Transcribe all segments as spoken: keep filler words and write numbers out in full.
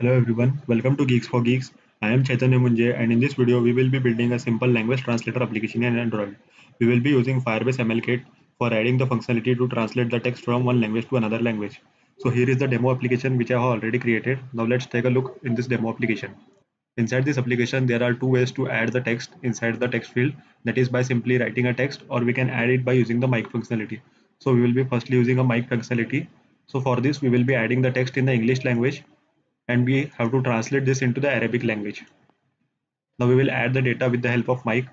Hello everyone, welcome to GeeksforGeeks. I am Chaitanya Munje, and in this video we will be building a simple language translator application in Android. We will be using Firebase M L Kit for adding the functionality to translate the text from one language to another language. So here is the demo application which I have already created. Now let's take a look in this demo application. Inside this application there are two ways to add the text inside the text field, that is by simply writing a text, or we can add it by using the mic functionality. So we will be firstly using a mic functionality. So for this we will be adding the text in the English language, and we have to translate this into the Arabic language. Now we will add the data with the help of mic.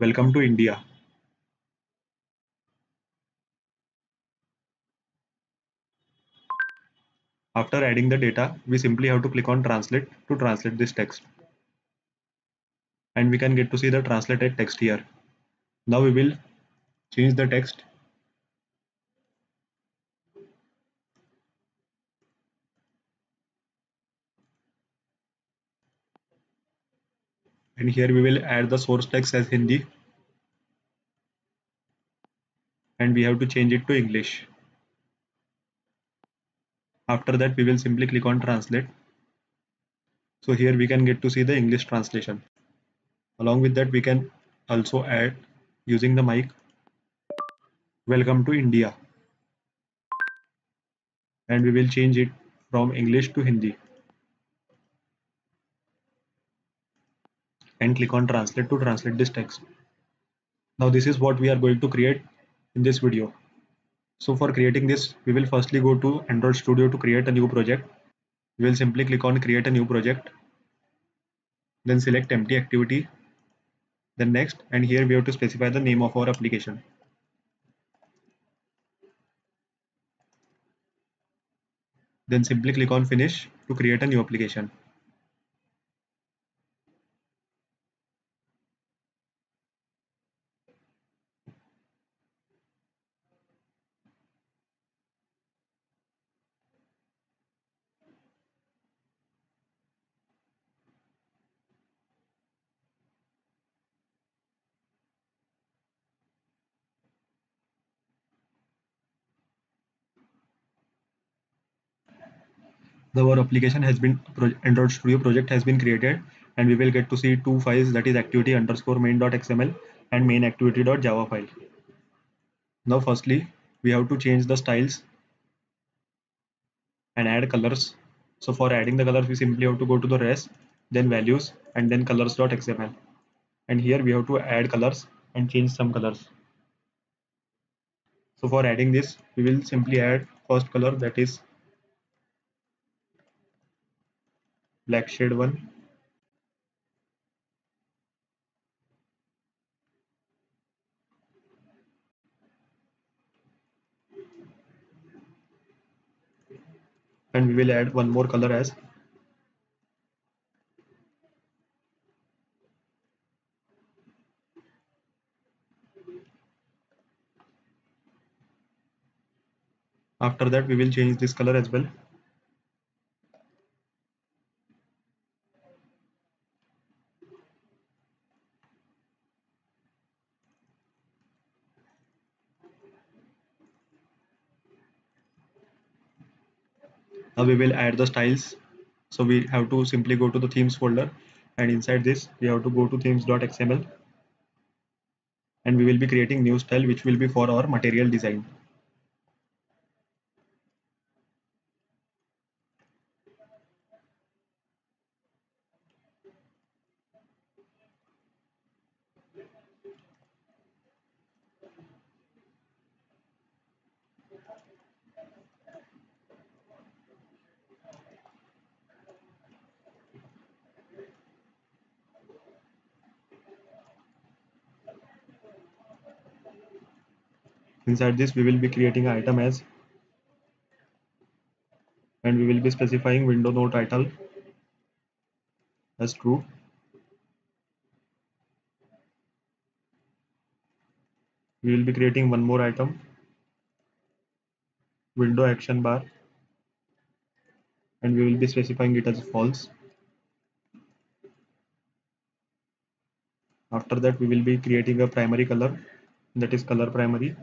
Welcome to India. After adding the data, we simply have to click on translate to translate this text. And we can get to see the translated text here. Now we will change the text. And here we will add the source text as Hindi, and we have to change it to English. After that we will simply click on translate. So here we can get to see the English translation. Along with that we can also add, using the mic, welcome to India, and we will change it from English to Hindi. And click on translate to translate this text. Now this is what we are going to create in this video. So for creating this, we will firstly go to Android Studio to create a new project. We will simply click on create a new project. Then select empty activity. Then next, and here we have to specify the name of our application. Then simply click on finish to create a new application. Our application has been, Android Studio project has been created, and we will get to see two files, that is activity underscore main.xml and main activity dot java file. Now firstly we have to change the styles and add colors. So for adding the colors we simply have to go to the res, then values, and then colors.xml, and here we have to add colors and change some colors. So for adding this we will simply add first color, that is black shade one, and we will add one more color as after that we will change this color as well. Now we will add the styles. So we have to simply go to the themes folder, and inside this we have to go to themes.xml, and we will be creating new style which will be for our material design. Inside this we will be creating an item as, and we will be specifying window no title as true, we will be creating one more item, window action bar, and we will be specifying it as false. After that we will be creating a primary color, that is color primary.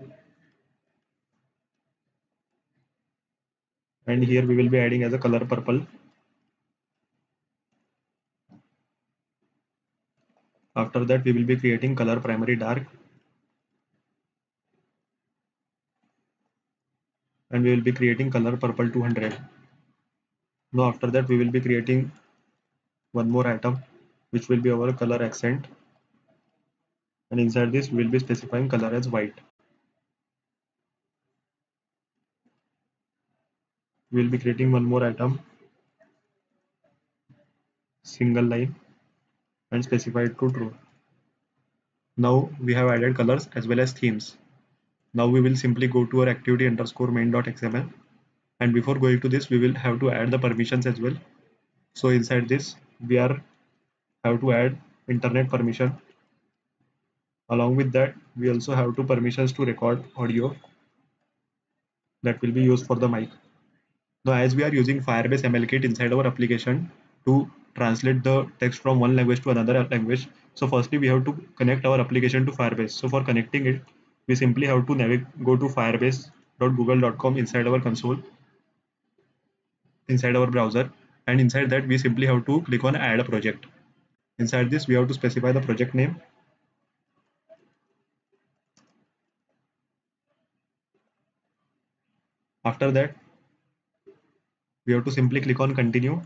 and here we will be adding as a color purple. After that we will be creating color primary dark, and we will be creating color purple two hundred. Now after that we will be creating one more item which will be our color accent, and inside this we will be specifying color as white. We will be creating one more item, single line, and specify it to true. Now we have added colors as well as themes. Now we will simply go to our activity underscore main.xml, and before going to this we will have to add the permissions as well. So inside this we are have to add internet permission. Along with that we also have two permissions to record audio that will be used for the mic. Now as we are using Firebase M L Kit inside our application to translate the text from one language to another language, so firstly we have to connect our application to Firebase. So for connecting it, we simply have to navigate, go to firebase dot google dot com inside our console, inside our browser, and inside that we simply have to click on add a project. Inside this we have to specify the project name, after that we have to simply click on continue,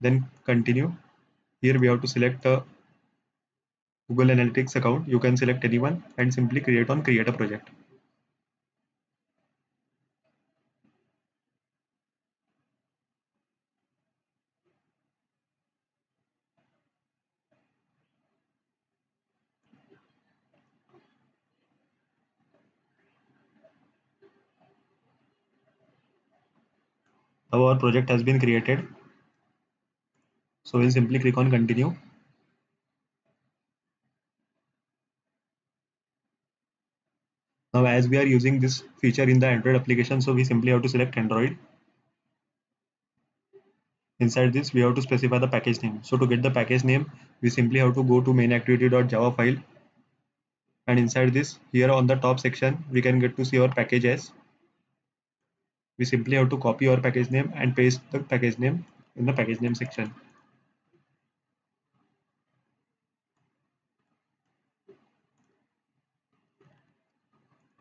then continue. Here we have to select a Google Analytics account. You can select anyone and simply create on create a project. Our project has been created, so we'll simply click on continue. Now as we are using this feature in the Android application, so we simply have to select Android. Inside this we have to specify the package name. So to get the package name we simply have to go to main activity dot java file, and inside this here on the top section we can get to see our package as. We simply have to copy our package name and paste the package name in the package name section.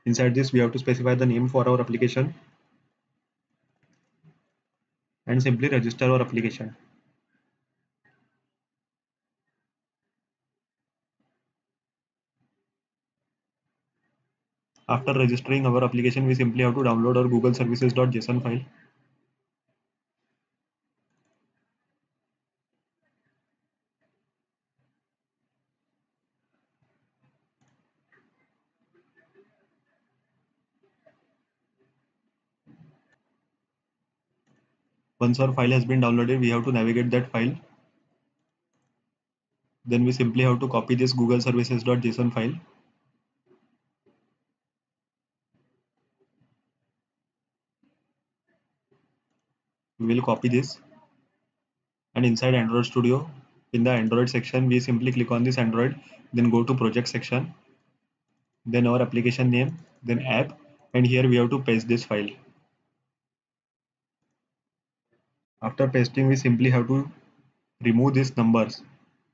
Inside this we have to specify the name for our application and simply register our application. After registering our application, we simply have to download our google services dot json file. Once our file has been downloaded, we have to navigate that file. Then we simply have to copy this google services dot json file. We will copy this, and inside Android Studio, in the Android section, we simply click on this Android, then go to project section, then our application name, then app, and here we have to paste this file. After pasting, we simply have to remove these numbers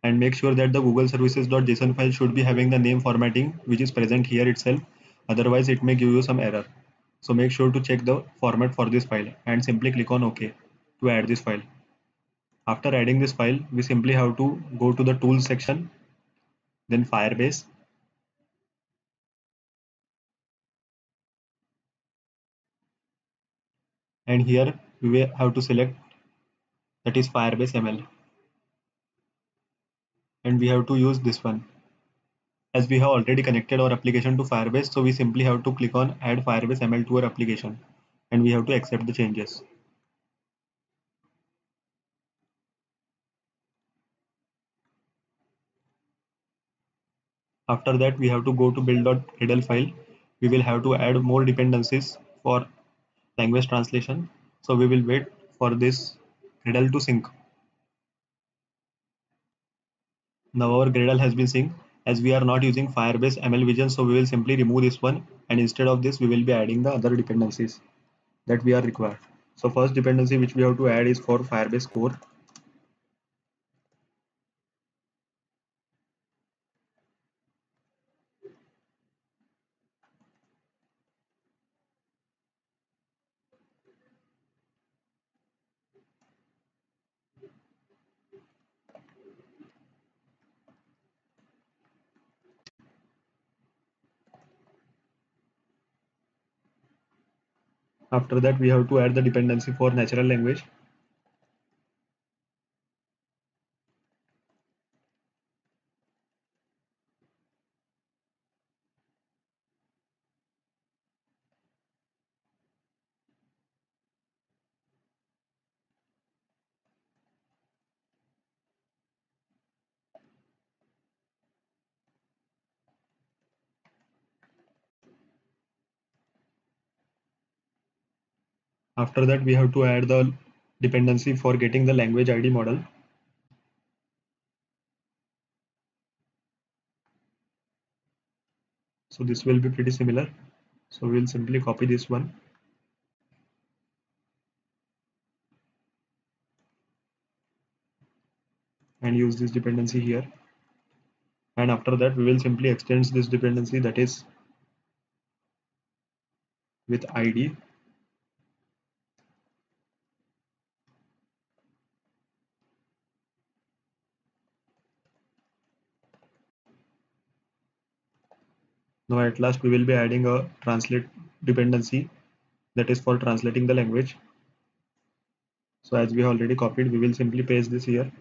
and make sure that the google services dot json file should be having the name formatting which is present here itself, otherwise it may give you some error. So make sure to check the format for this file and simply click on OK to add this file. After adding this file, we simply have to go to the tools section, then Firebase, and here we have to select that is Firebase M L, and we have to use this one. As we have already connected our application to Firebase, so we simply have to click on add Firebase M L to our application, and we have to accept the changes. After that we have to go to build.gradle file. We will have to add more dependencies for language translation, so we will wait for this Gradle to sync. Now our Gradle has been synced. As we are not using Firebase M L Vision, so we will simply remove this one, and instead of this we will be adding the other dependencies that we are required. So first dependency which we have to add is for Firebase Core. After that, we have to add the dependency for natural language. After that, we have to add the dependency for getting the language I D model. So this will be pretty similar. So we'll simply copy this one. And use this dependency here. And after that, we will simply extend this dependency, that is with I D. Now at last we will be adding a translate dependency, that is for translating the language. So as we already copied, we will simply paste this here.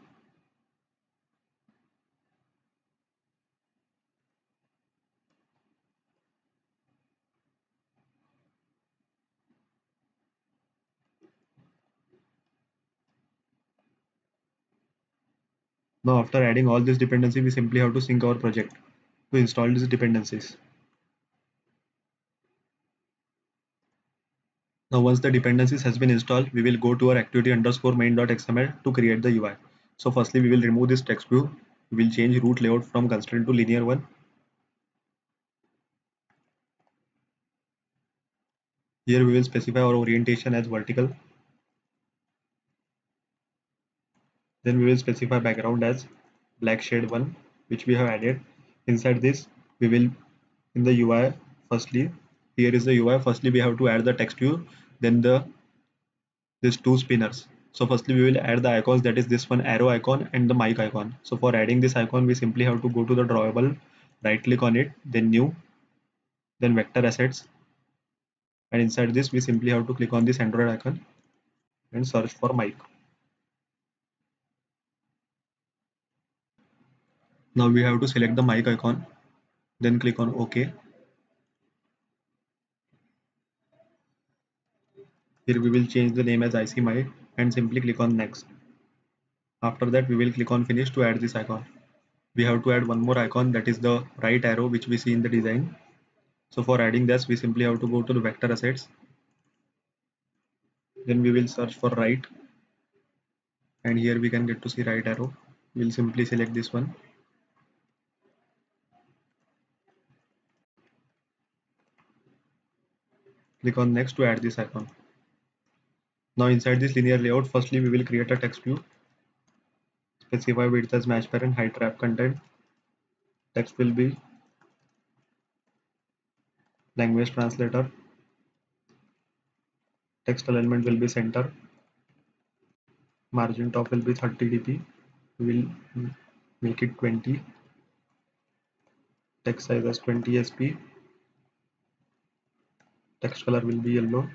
Now after adding all this dependency, we simply have to sync our project to install these dependencies. Now once the dependencies has been installed, we will go to our activity underscore main.xml to create the U I. So firstly, we will remove this text view. We will change root layout from constraint to linear one. Here we will specify our orientation as vertical. Then we will specify background as black shade one, which we have added. Inside this, we will in the U I firstly. Here is the U I. Firstly, we have to add the text view, then the these two spinners. So firstly, we will add the icons, that is this one arrow icon and the mic icon. So for adding this icon, we simply have to go to the drawable, right click on it, then new, then vector assets. And inside this, we simply have to click on this Android icon and search for mic. Now we have to select the mic icon, then click on OK. Here we will change the name as I C mic and simply click on next. After that, we will click on finish to add this icon. We have to add one more icon, that is the right arrow which we see in the design. So for adding this, we simply have to go to the vector assets. Then we will search for right. And here we can get to see right arrow. We will simply select this one. Click on next to add this icon. Now inside this linear layout, firstly we will create a text view, specify width as match parent, height wrap content, text will be language translator, text alignment will be center, margin top will be thirty D P, we will make it twenty, text size as twenty S P, text color will be yellow,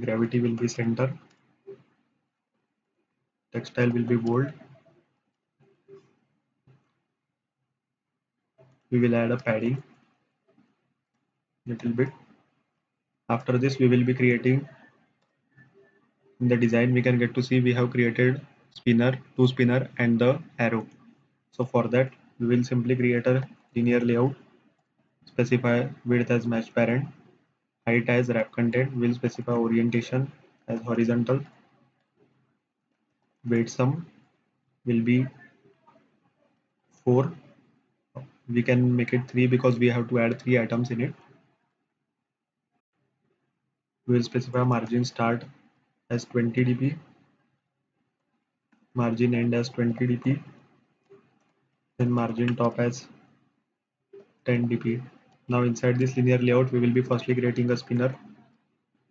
gravity will be center, text style will be bold. We will add a padding little bit. After this, we will be creating in the design, we can get to see we have created spinner, two spinner and the arrow. So for that, we will simply create a linear layout, specify width as match parent, height as wrap content, will specify orientation as horizontal, weight sum will be four, we can make it three because we have to add three items in it, we will specify margin start as twenty D P, margin end as twenty D P, then margin top as ten D P. Now inside this linear layout we will be firstly creating a spinner.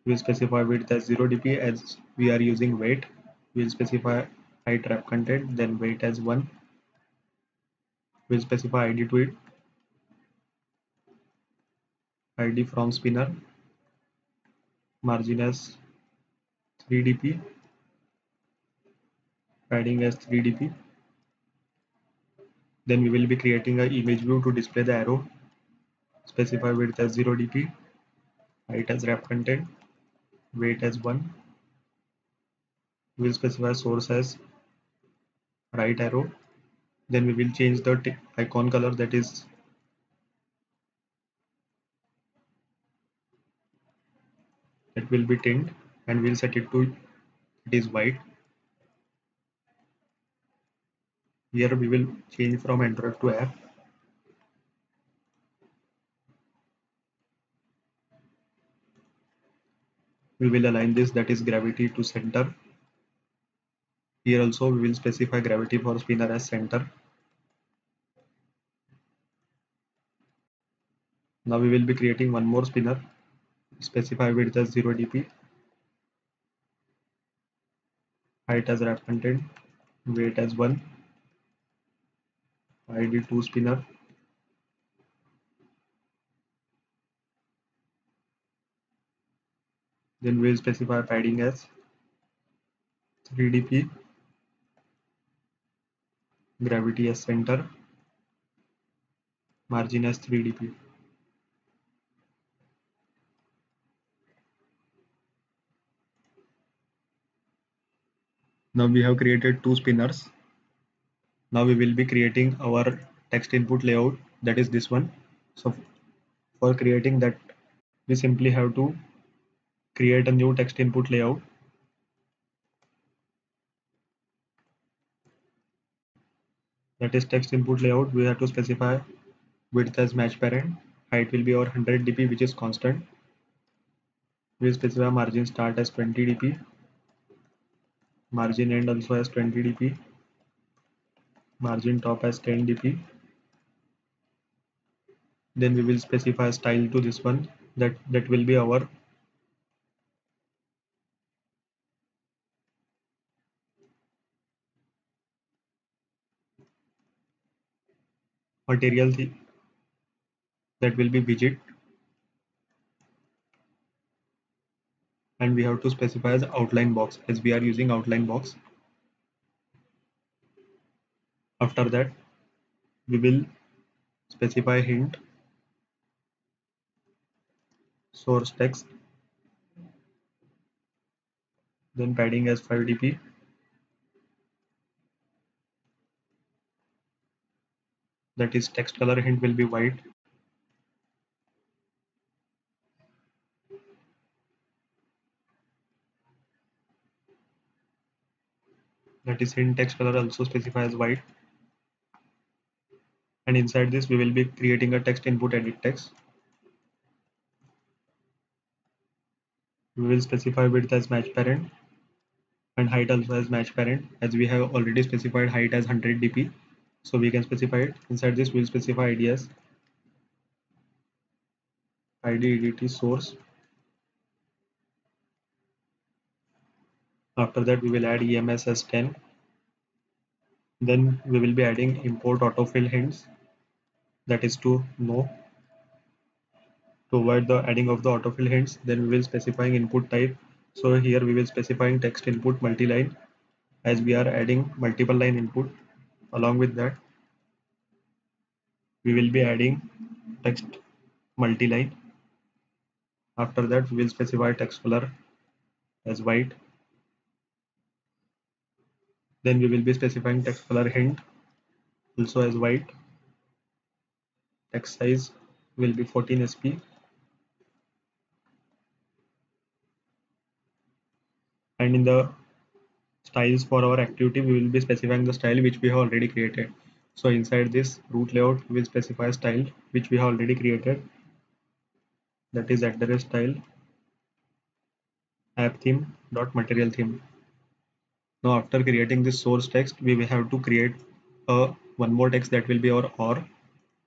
We will specify width as zero D P as we are using weight. We will specify height wrap content, then weight as one. We will specify I D to it, I D from spinner, margin as three D P, padding as three D P. Then we will be creating an image view to display the arrow. Specify width as zero D P, height as wrap content, weight as one. We will specify source as right arrow. Then we will change the icon color, that is it will be tint, and we will set it to it is white. Here we will change from Android to app. We will align this, that is gravity, to center. Here also we will specify gravity for spinner as center. Now we will be creating one more spinner. Specify width as zero D P, height as wrap content, weight as one, I D to spinner, then we will specify padding as three D P, gravity as center, margin as three D P. Now we have created two spinners. Now we will be creating our text input layout, that is this one. So for creating that, we simply have to create a new text input layout. That is text input layout. We have to specify width as match parent, height will be our one hundred D P, which is constant. We will specify margin start as twenty D P. Margin end also as twenty D P, margin top as ten D P. Then we will specify style to this one, that that will be our material, that will be widget, and we have to specify as outline box, as we are using outline box. After that, we will specify hint, source text, then padding as five D P, that is text color hint will be white. That is hint text color also specify as white. And inside this we will be creating a text input edit text. We will specify width as match parent and height also as match parent, as we have already specified height as one hundred D P, so we can specify it. Inside this we will specify I D as I D E D T source. After that we will add E M S as ten. Then we will be adding import autofill hints, that is to no. To avoid the adding of the autofill hints, then we will specifying input type. So here we will specifying text input multi-line, as we are adding multiple line input. Along with that, we will be adding text multi-line. After that we will specify text color as white. Then we will be specifying text color hint also as white. Text size will be fourteen S P. And in the styles for our activity, we will be specifying the style which we have already created. So inside this root layout, we will specify a style which we have already created, that is address style. app theme dot material theme. Now after creating this source text, we will have to create a one more text that will be our or.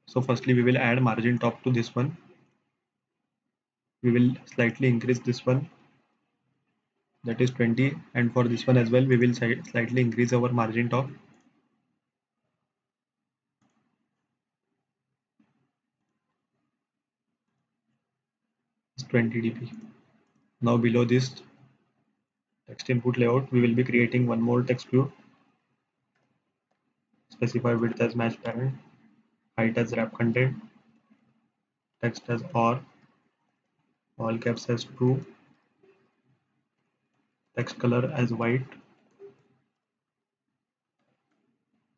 So firstly we will add margin top to this one. We will slightly increase this one, that is twenty, and for this one as well we will slightly increase our margin top. twenty D P. Now below this text input layout we will be creating one more text view. Specify width as match parent, height as wrap content, text as or, all caps as true, text color as white,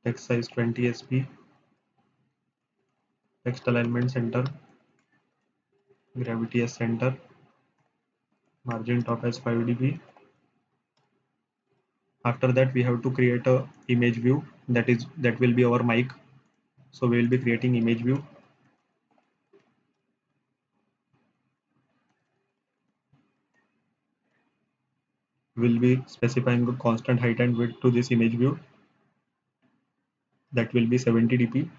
text size twenty S P, text alignment center, gravity as center, margin top as five D P. After that we have to create a image view, that is that will be our mic. So we will be creating image view. We will be specifying the constant height and width to this image view, that will be seventy D P.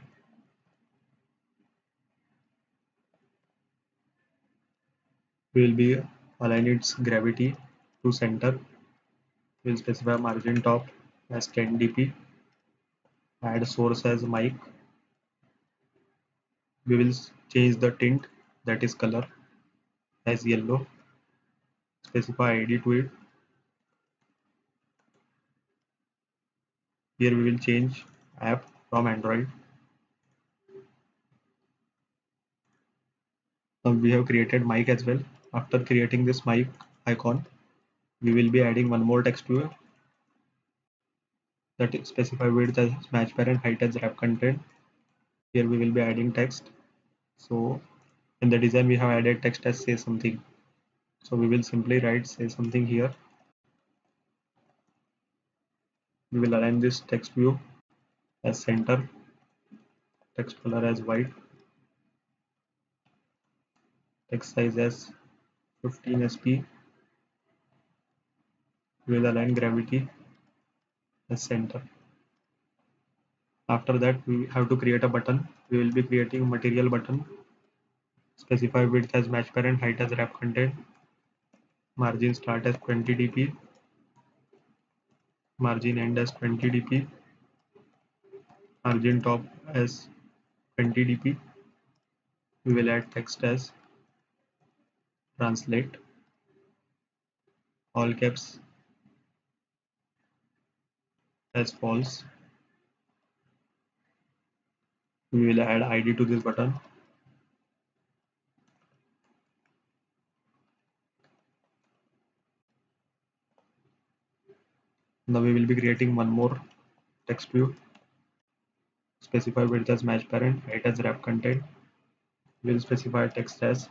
We will be align its gravity to center. We will specify margin top as ten D P. Add source as mic. We will change the tint, that is color, as yellow. Specify I D to it. Here we will change app from Android. Now we have created mic as well. After creating this mic icon, we will be adding one more text view, that is specify width as match parent, height as wrap content. Here we will be adding text. So in the design we have added text as say something. So we will simply write say something here. We will align this text view as center, text color as white, text size as fifteen S P. We will align gravity as center. After that we have to create a button. We will be creating material button. Specify width as match parent, height as wrap content, margin start as twenty D P, margin end as twenty D P, margin top as twenty D P. We will add text as translate, all caps as false. We will add I D to this button. Now we will be creating one more text view. Specify width as match parent, height as wrap content. We will specify text as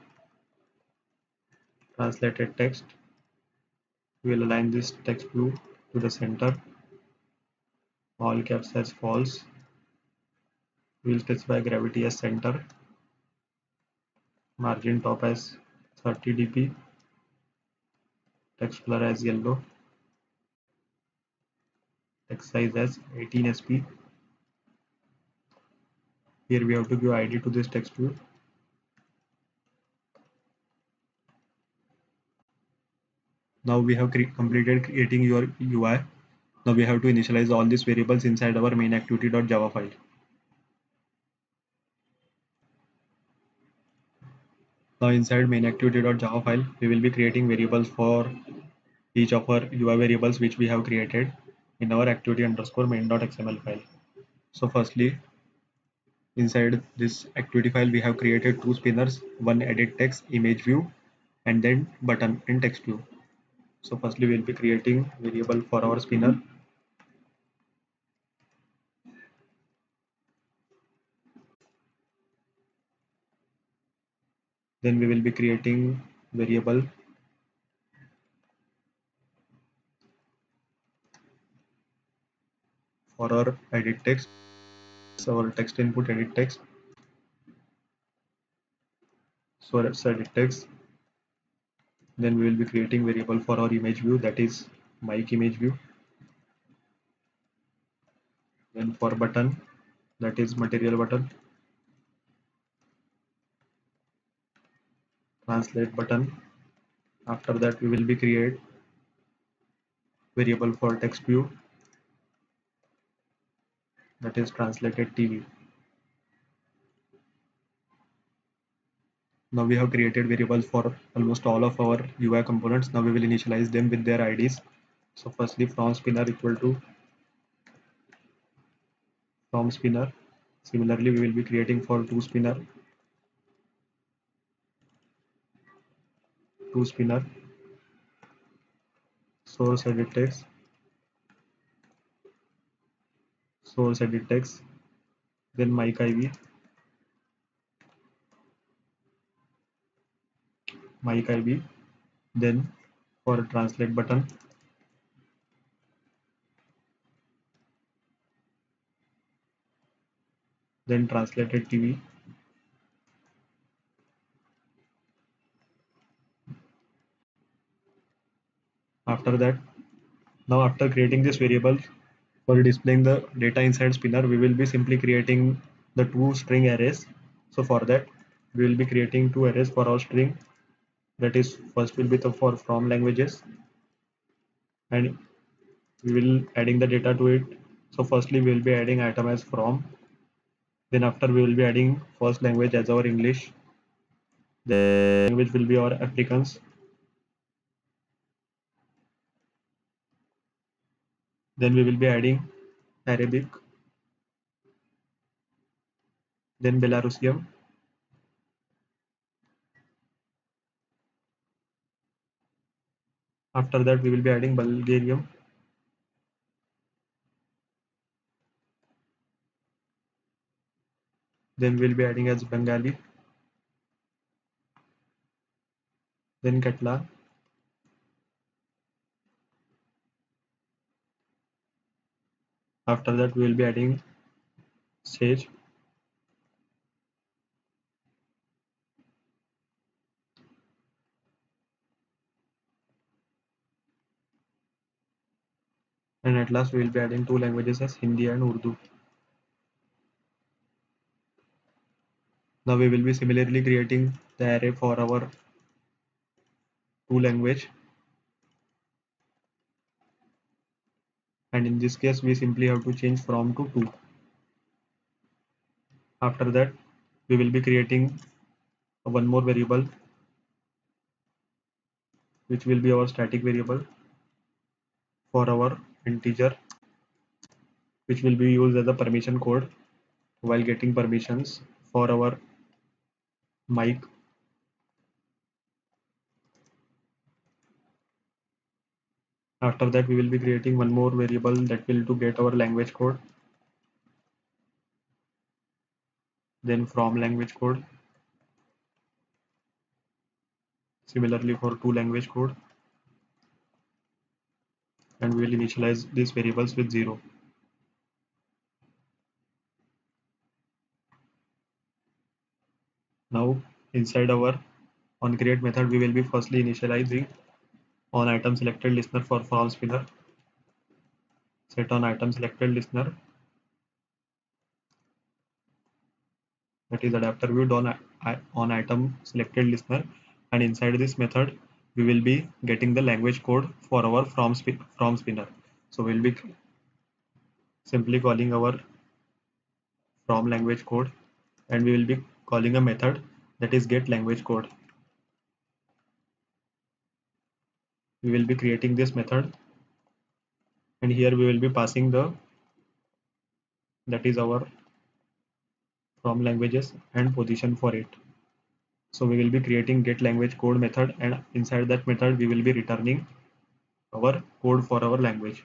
translated text. We will align this text view to the center. All caps as false. We will specify gravity as center. Margin top as thirty D P. Text color as yellow. Text size as eighteen S P. Here we have to give I D to this text view. Now we have cre completed creating your U I. Now we have to initialize all these variables inside our main activity dot java file. Now inside main activity dot java file, we will be creating variables for each of our U I variables which we have created in our activity underscore main.xml file. So firstly, inside this activity file, we have created two spinners, one edit text image view and then button in text view. So firstly we will be creating variable for our spinner. Then we will be creating variable for our edit text, so our text input edit text. So let's edit text. Then we will be creating variable for our image view, that is mic image view. Then for button, that is material button. Translate button. After that we will be create variable for text view, that is translated T V. Now we have created variables for almost all of our U I components. Now we will initialize them with their I Ds. So firstly from spinner equal to from spinner. Similarly we will be creating for to spinner to spinner source edit text source edit text, then mic I V mic I V, then for translate button then translated T V, after that. Now after creating this variable for displaying the data inside spinner, we will be simply creating the two string arrays. So for that we will be creating two arrays for our string, that is first will be the for from languages, and we will adding the data to it. So firstly we will be adding item as from, then after we will be adding first language as our English, then language will be our applicants, then we will be adding Arabic, then Belarusian, after that we will be adding Bulgarian, then we will be adding as Bengali, then Katla, after that we will be adding Sage, and at last we will be adding two languages as Hindi and Urdu. Now we will be similarly creating the array for our to language, and in this case we simply have to change from to to. After that we will be creating one more variable which will be our static variable for our integer, which will be used as a permission code while getting permissions for our mic, after that we will be creating one more variable that will to get our language code, then from language code, similarly for to language code, and we will initialize these variables with zero. Now inside our onCreate method we will be firstly initializing on item selected listener for from spinner, set on item selected listener, that is adapter viewed on on item selected listener, and inside this method we will be getting the language code for our from spin, from spinner. So we will be simply calling our from language code, and we will be calling a method that is get language code. We will be creating this method, and here we will be passing the that is our from languages and position for it. So we will be creating get language code method, and inside that method we will be returning our code for our language.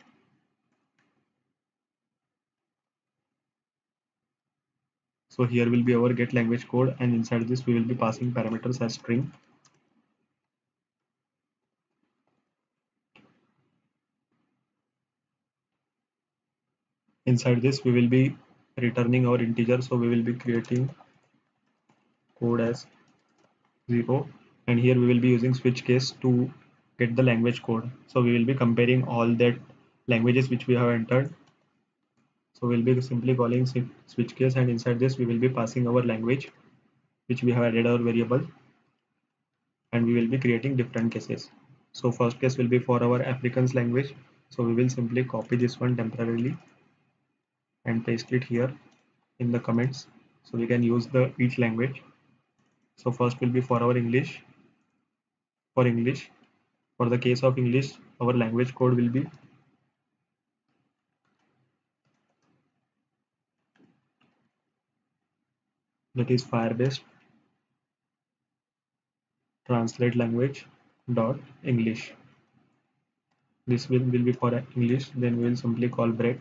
So here will be our get language code, and inside this we will be passing parameters as string. Inside this we will be returning our integer, so we will be creating code as zero and here we will be using switch case to get the language code. So we will be comparing all that languages which we have entered. So we'll be simply calling switch case, and inside this we will be passing our language which we have added our variable, and we will be creating different cases. So first case will be for our applicant's language. So we will simply copy this one temporarily and paste it here in the comments, so we can use the each language. So first will be for our English. For English, for the case of English, our language code will be that is Firebase translate language dot English. This will, will be for English. Then we will simply call break.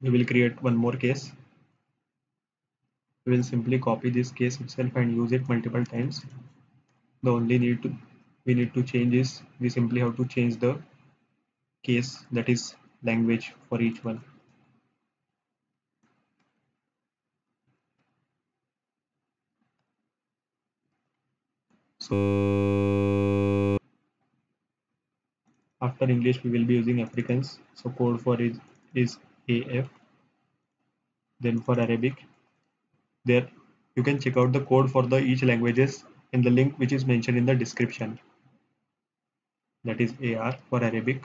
We will create one more case. We will simply copy this case itself and use it multiple times. The only need to we need to change is we simply have to change the case, that is language, for each one. So after English we will be using Africans, so code for it is A F. Then for Arabic, there you can check out the code for the each languages in the link which is mentioned in the description, that is A R for Arabic.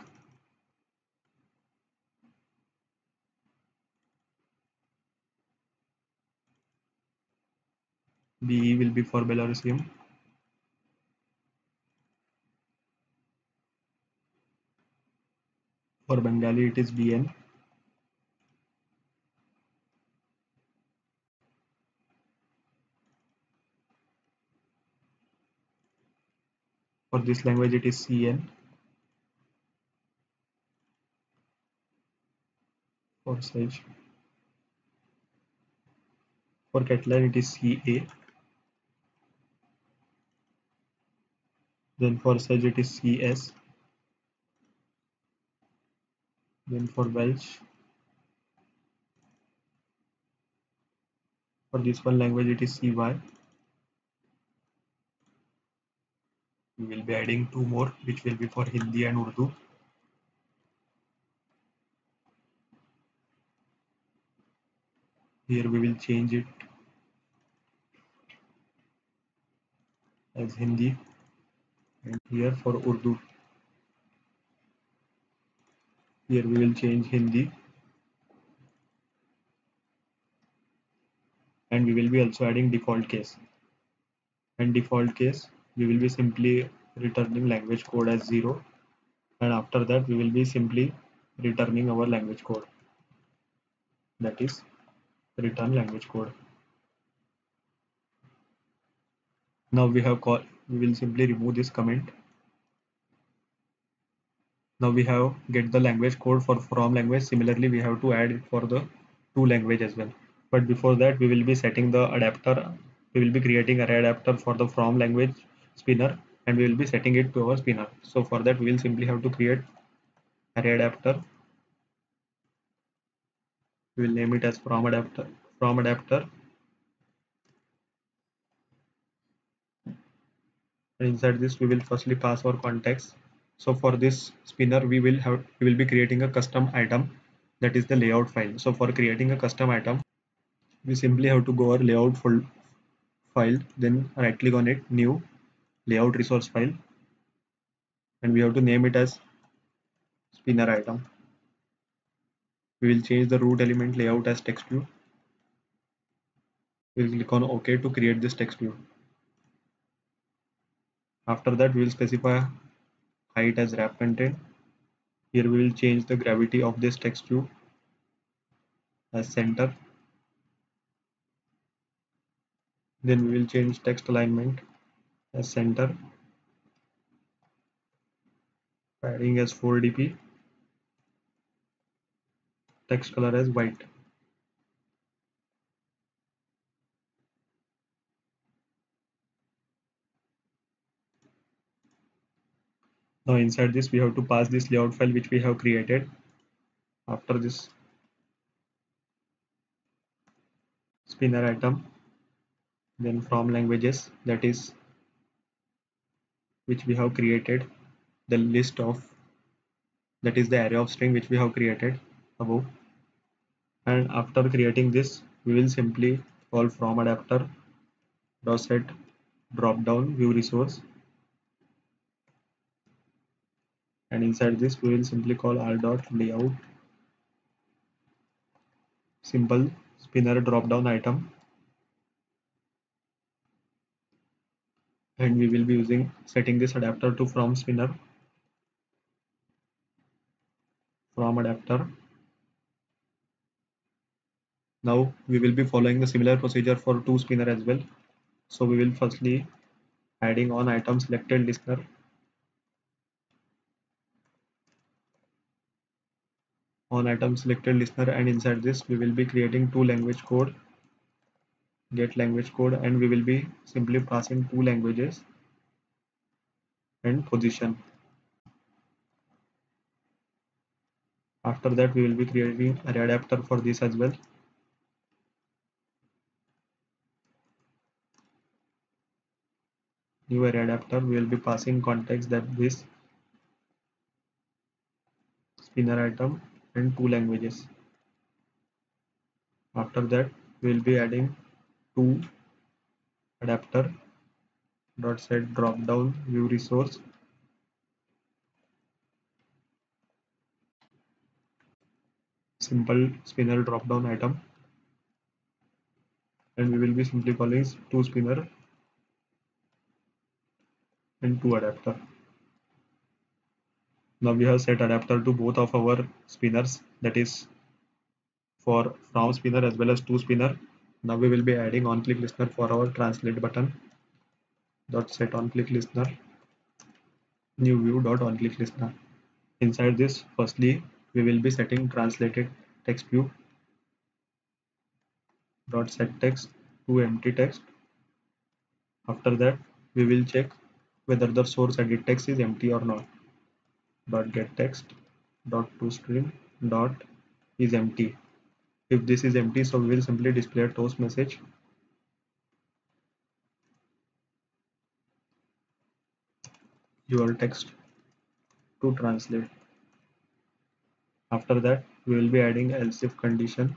B E will be for Belarusian. For Bengali it is B N. For this language it is C N. For Sage. For Catalan it is C A. Then for Sage it is C S. Then for Welsh, for this one language it is C Y. We will be adding two more, which will be for Hindi and Urdu. Here we will change it as Hindi, and here for Urdu. Here we will change Hindi, and we will be also adding default case, and default case we will be simply returning language code as zero, and after that we will be simply returning our language code, that is return language code. Now we have call we will simply remove this comment. Now we have get the language code for from language. Similarly, we have to add it for the to language as well. But before that, we will be setting the adapter. We will be creating an adapter for the from language spinner, and we will be setting it to our spinner. So for that, we will simply have to create an adapter. We will name it as from adapter. From adapter. And inside this, we will firstly pass our context. So for this spinner, we will have we will be creating a custom item, that is the layout file. So for creating a custom item, we simply have to go our layout file, then right click on it, new layout resource file, and we have to name it as spinner item. We will change the root element layout as text view. We will click on OK to create this text view. After that, we will specify height as wrap content. Here we will change the gravity of this text view as center. Then we will change text alignment as center, padding as four D P, text color as white. Now inside this we have to pass this layout file which we have created. After this spinner item, then from languages, that is which we have created, the list of, that is the array of string which we have created above. And after creating this, we will simply call from adapter .set drop down view resource, and inside this we will simply call r.layout simple spinner drop down item, and we will be using setting this adapter to from spinner, from adapter. Now we will be following the similar procedure for to spinner as well. So we will firstly adding on item selected listener, on item selected listener, and inside this we will be creating two language code, get language code, and we will be simply passing two languages and position. After that we will be creating array adapter for this as well. New array adapter, we will be passing context, that this spinner item and two languages. After that we will be adding to adapter dot set drop down view resource, simple spinner drop down item, and we will be simply calling to spinner and to adapter. Now we have set adapter to both of our spinners, that is for from spinner as well as to spinner. Now we will be adding on click listener for our translate button dot set on click listener, new view dot on click listener. Inside this firstly we will be setting translated text view dot set text to empty text. After that we will check whether the source edit text is empty or not. Dot get text dot to string dot is empty. If this is empty, so we will simply display a toast message. Your text to translate. After that, we will be adding else if condition,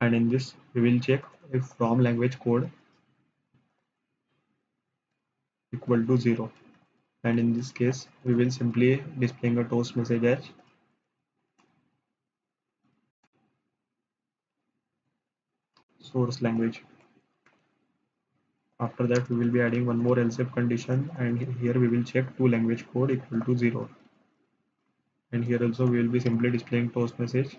and in this we will check if from language code equal to zero, and in this case we will simply displaying a toast message as source language. After that we will be adding one more else if condition, and here we will check to language code equal to zero, and here also we will be simply displaying toast message.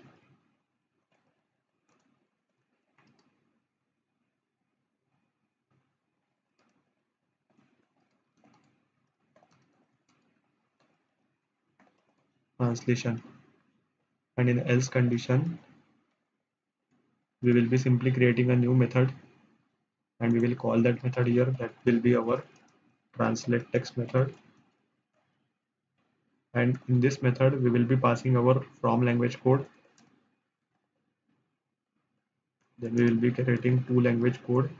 Translation, and in else condition we will be simply creating a new method, and we will call that method here, that will be our translate text method, and in this method we will be passing our from language code. Then we will be creating two language code,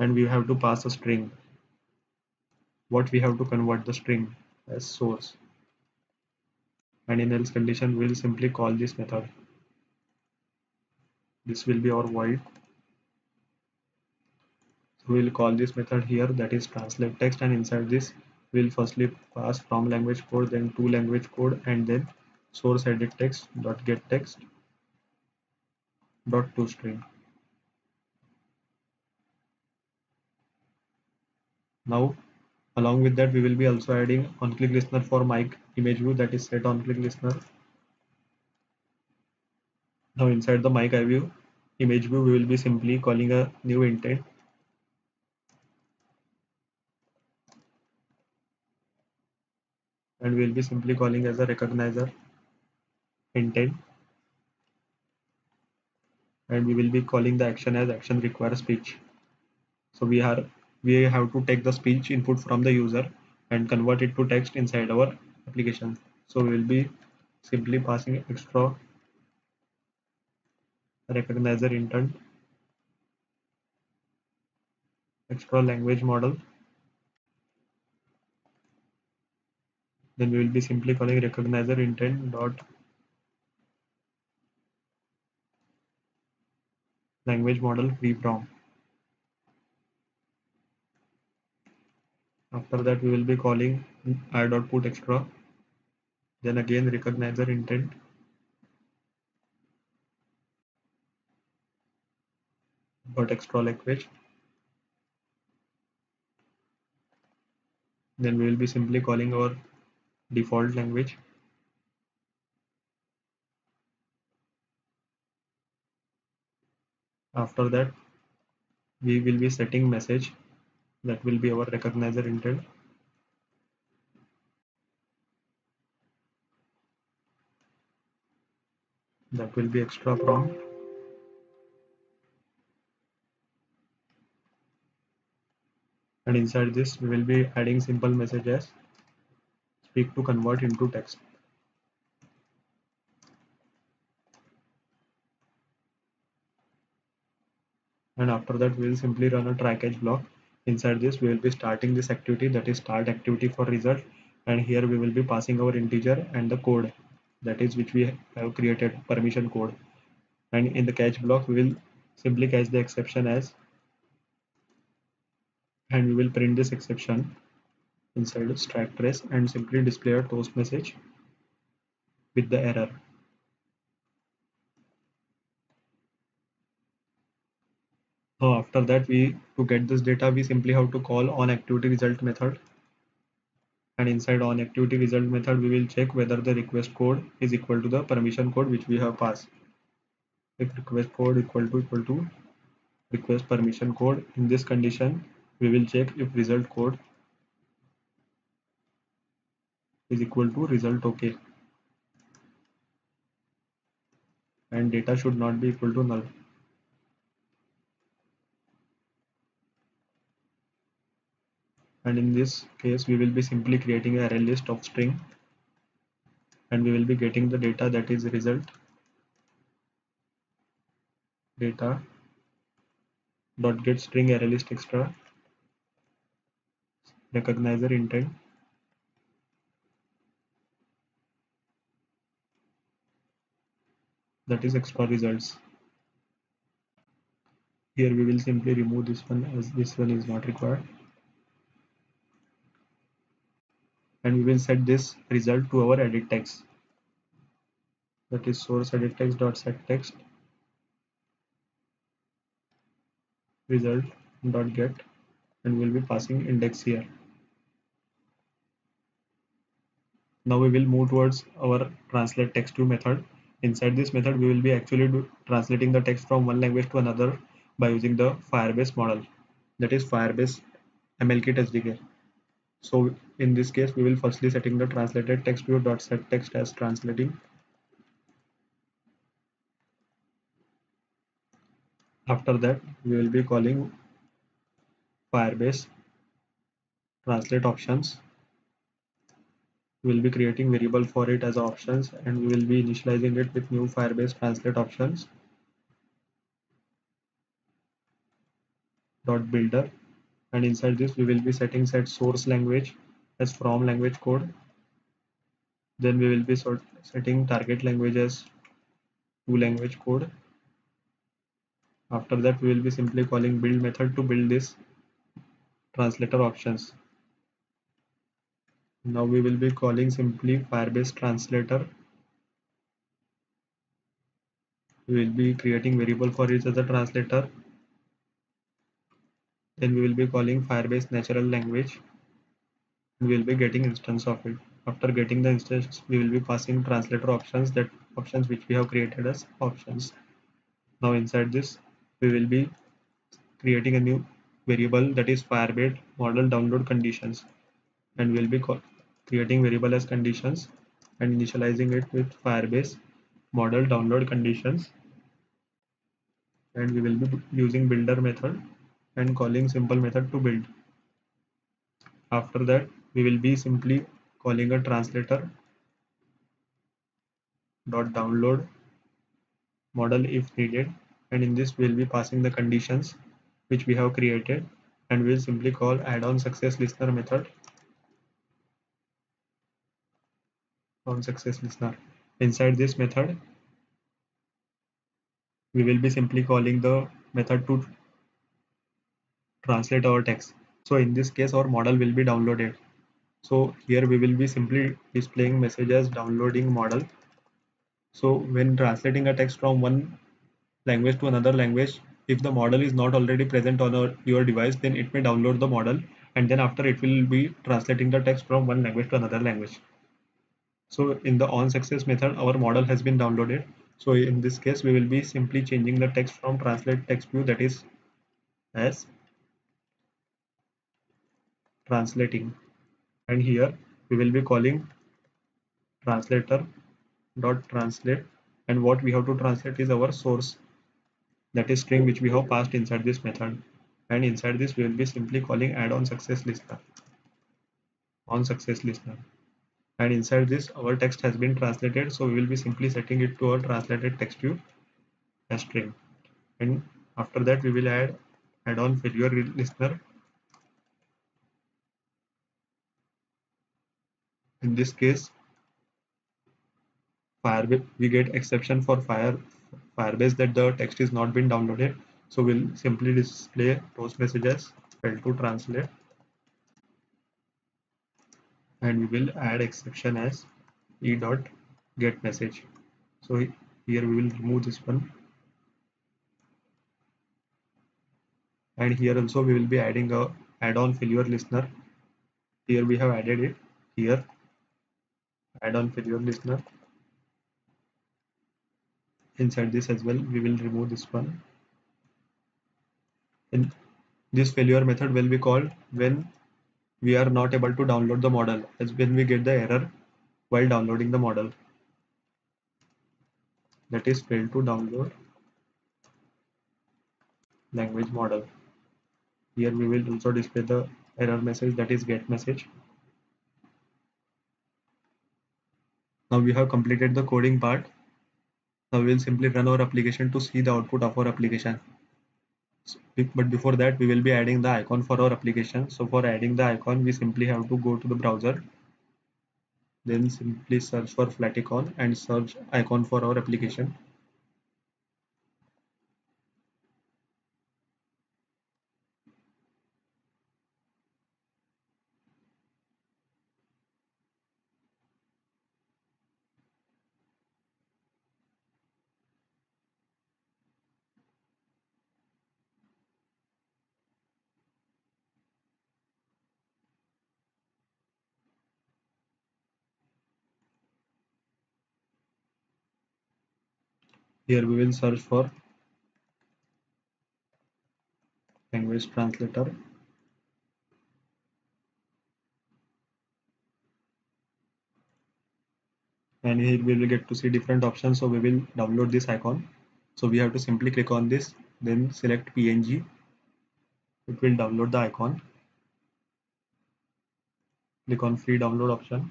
and we have to pass a string, what we have to convert the string as source, and in else condition we will simply call this method. This will be our void, so we will call this method here, that is translate text, and inside this we will firstly pass from language code, then to language code, and then source edit text dot get text dot to string. Now along with that we will be also adding on click listener for mic image view, that is set on click listener. Now inside the mic view image view we will be simply calling a new intent, and we will be simply calling as a recognizer intent, and we will be calling the action as action requires speech. So we are we have to take the speech input from the user and convert it to text inside our application. So we will be simply passing extra recognizer intent It's called language model. Then we will be simply calling recognizer intent dot language model free from. After that, we will be calling I dot put extra. Then again recognizer intent. Dot extra language. Then we will be simply calling our default language. After that, we will be setting message. That will be our recognizer intent. That will be extra prompt. And inside this, we will be adding simple message as speak to convert into text. And after that, we will simply run a try catch block. Inside this, we will be starting this activity, that is start activity for result. And here we will be passing our integer and the code, that is which we have created, permission code. And in the catch block, we will simply catch the exception as, and we will print this exception inside of stack trace and simply display a toast message with the error. So after that, we to get this data, we simply have to call on activity result method. And inside on activity result method, we will check whether the request code is equal to the permission code which we have passed. If request code equal to equal to request permission code, in this condition, we will check if result code is equal to result OK, and data should not be equal to null. And in this case, we will be simply creating an array list of string, and we will be getting the data, that is result data dot get string array list extra recognizer intent. That is extra results. Here we will simply remove this one as this one is not required. And we will set this result to our edit text. That is source edit text dot set text result dot get, and we will be passing index here. Now we will move towards our translate text to method. Inside this method, we will be actually do, translating the text from one language to another by using the Firebase model, that is Firebase M L Kit S D K. So in this case, we will firstly setting the translated text to dot set text as translating. After that, we will be calling Firebase Translate Options. We will be creating variable for it as options, and we will be initializing it with new Firebase Translate Options dot builder. And inside this, we will be setting set source language as from language code. Then we will be sort setting target language as to language code. After that, we will be simply calling build method to build this translator options. Now we will be calling simply Firebase Translator. We will be creating variable for each other translator. Then we will be calling Firebase natural language. We will be getting instance of it. After getting the instance, we will be passing translator options, that options which we have created as options. Now inside this, we will be creating a new variable, that is Firebase Model Download Conditions, and we will be creating variable as conditions and initializing it with Firebase Model Download Conditions, and we will be using builder method and calling simple method to build. After that, we will be simply calling a translator dot download model if needed, and in this we will be passing the conditions which we have created and we'll simply call add-on success listener method on success listener. Inside this method, we will be simply calling the method to translate our text. So in this case, our model will be downloaded. So here we will be simply displaying message as downloading model. So when translating a text from one language to another language, if the model is not already present on our, your device, then it may download the model, and then after it will be translating the text from one language to another language. So in the onSuccess method, our model has been downloaded. So in this case, we will be simply changing the text from translate text view, that is as translating, and here we will be calling translator dot translate, and what we have to translate is our source, that is string which we have passed inside this method, and inside this we will be simply calling add on success listener on success listener, and inside this our text has been translated, so we will be simply setting it to our translated text view as string, and after that we will add add on failure listener. In this case, Firebase, we get exception for fire Firebase that the text is not been downloaded, so we'll simply display post messages failed to translate, and we will add exception as e dot get message. So here we will remove this one, and here also we will be adding a add-on failure listener. Here we have added it here. Add-on failure listener. Inside this as well, we will remove this one. And this failure method will be called when we are not able to download the model, as when we get the error while downloading the model, that is failed to download language model. Here we will also display the error message, that is get message. Now we have completed the coding part. Now we will simply run our application to see the output of our application. But before that, we will be adding the icon for our application. So for adding the icon, we simply have to go to the browser, then simply search for flaticon and search icon for our application. Here we will search for language translator. And here we will get to see different options. So we will download this icon. So we have to simply click on this, then select P N G. It will download the icon. Click on free download option.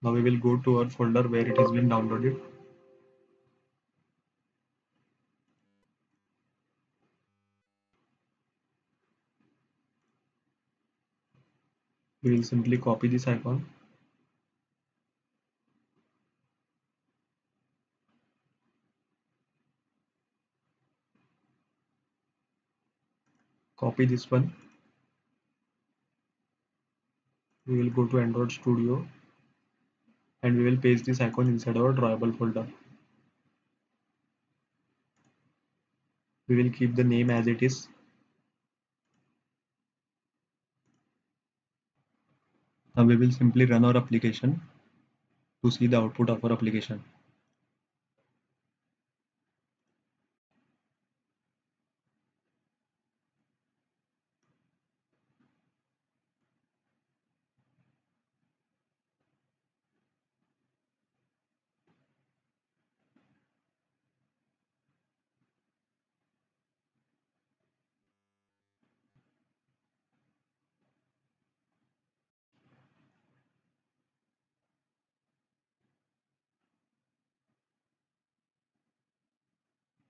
Now we will go to our folder where it has been downloaded. We will simply copy this icon. Copy this one. We will go to Android Studio, and we will paste this icon inside our drawable folder. We will keep the name as it is. Now we will simply run our application to see the output of our application.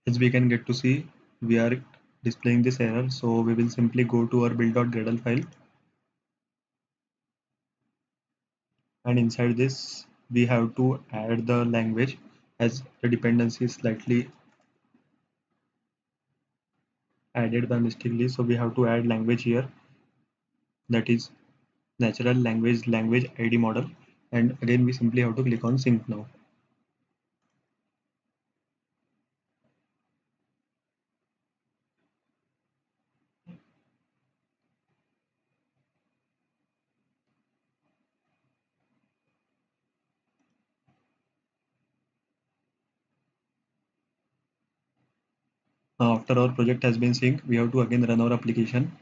As we can get to see, we are displaying this error, so we will simply go to our build.gradle file, and inside this we have to add the language as the dependency is slightly added by mistakenly, so we have to add language here, that is natural language language I D model, and again we simply have to click on sync now. Now after our project has been synced, we have to again run our application.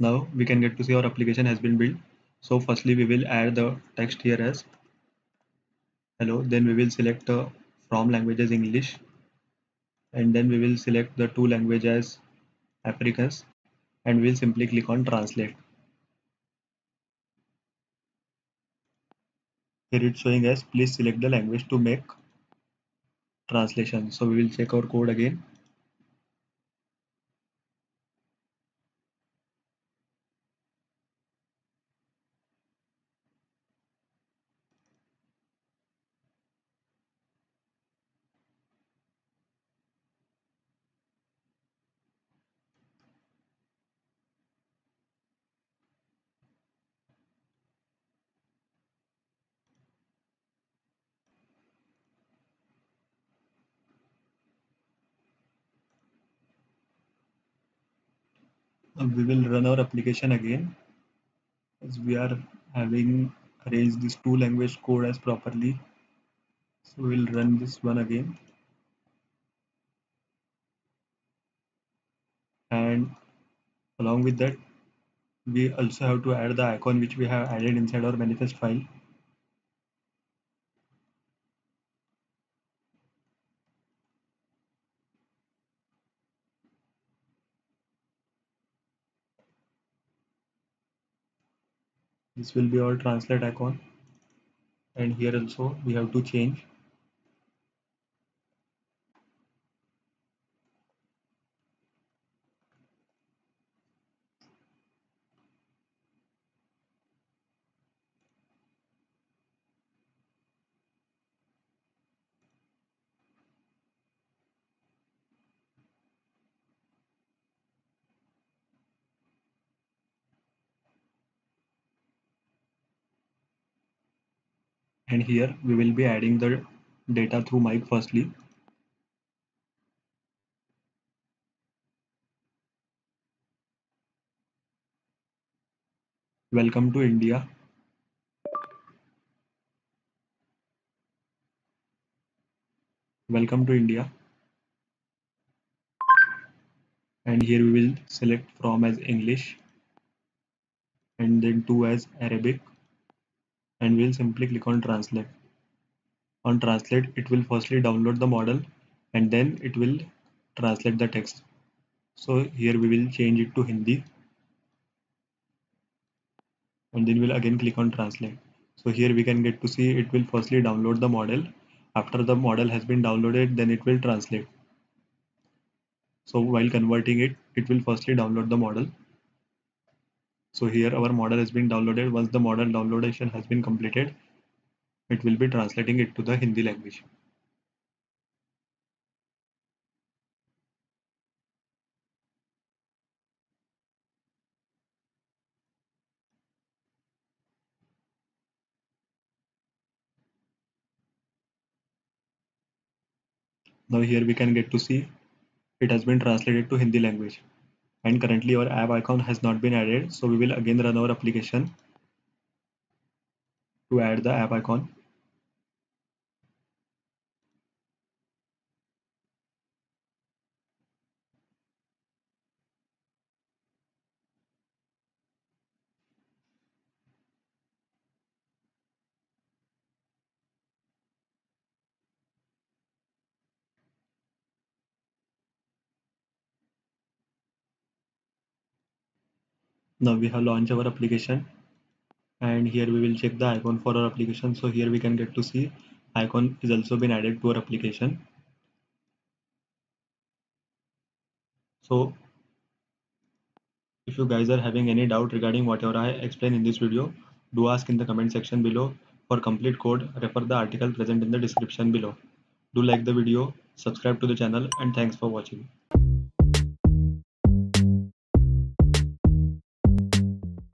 Now we can get to see our application has been built. So firstly we will add the text here as hello, then we will select the from language as English, and then we will select the to language as Africans, and we'll simply click on translate. Here it's showing us please select the language to make translation, so we will check our code again. We will run our application again, as we are having arranged this two language code as properly, so we will run this one again, and along with that we also have to add the icon which we have added inside our manifest file. This will be our translate icon, and here also we have to change. And here we will be adding the data through mic firstly. Welcome to India. Welcome to India. And here we will select from as English, and then to as Arabic. And we'll simply click on translate. On translate, it will firstly download the model and then it will translate the text. So here we will change it to Hindi, and then we'll again click on translate. So here we can get to see it will firstly download the model. After the model has been downloaded, then it will translate. So while converting it, it will firstly download the model. So here our model has been downloaded. Once the model downloadation has been completed, it will be translating it to the Hindi language. Now here we can get to see it has been translated to Hindi language. And currently our app icon has not been added, so we will again run our application to add the app icon. Now we have launched our application, and here we will check the icon for our application. So here we can get to see icon is also been added to our application. So if you guys are having any doubt regarding whatever I explained in this video, do ask in the comment section below. For complete code, refer the article present in the description below. Do like the video, subscribe to the channel, and thanks for watching.